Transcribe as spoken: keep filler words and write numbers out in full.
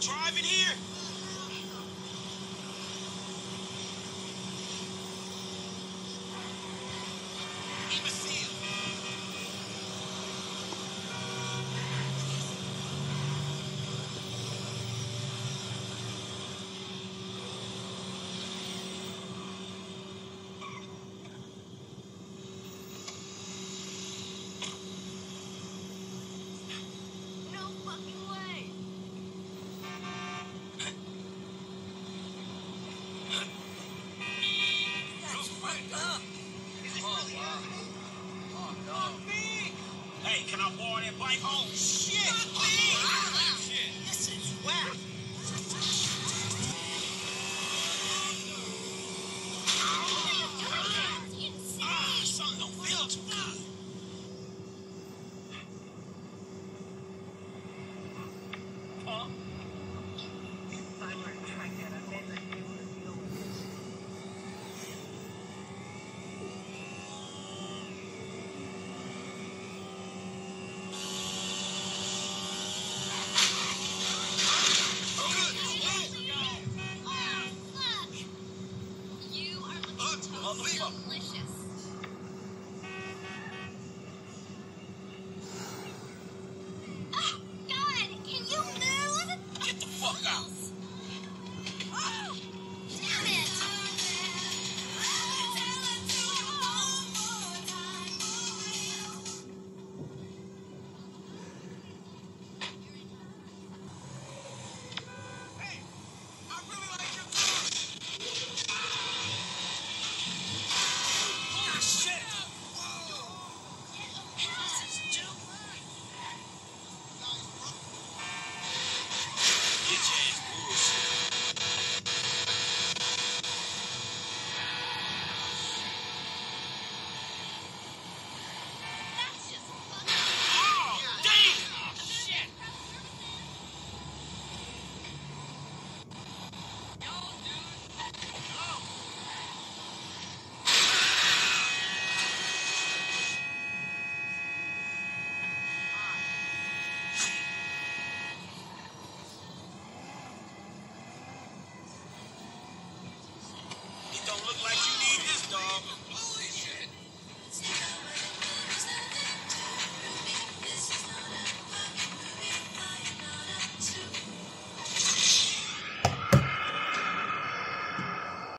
Driving here. Delicious.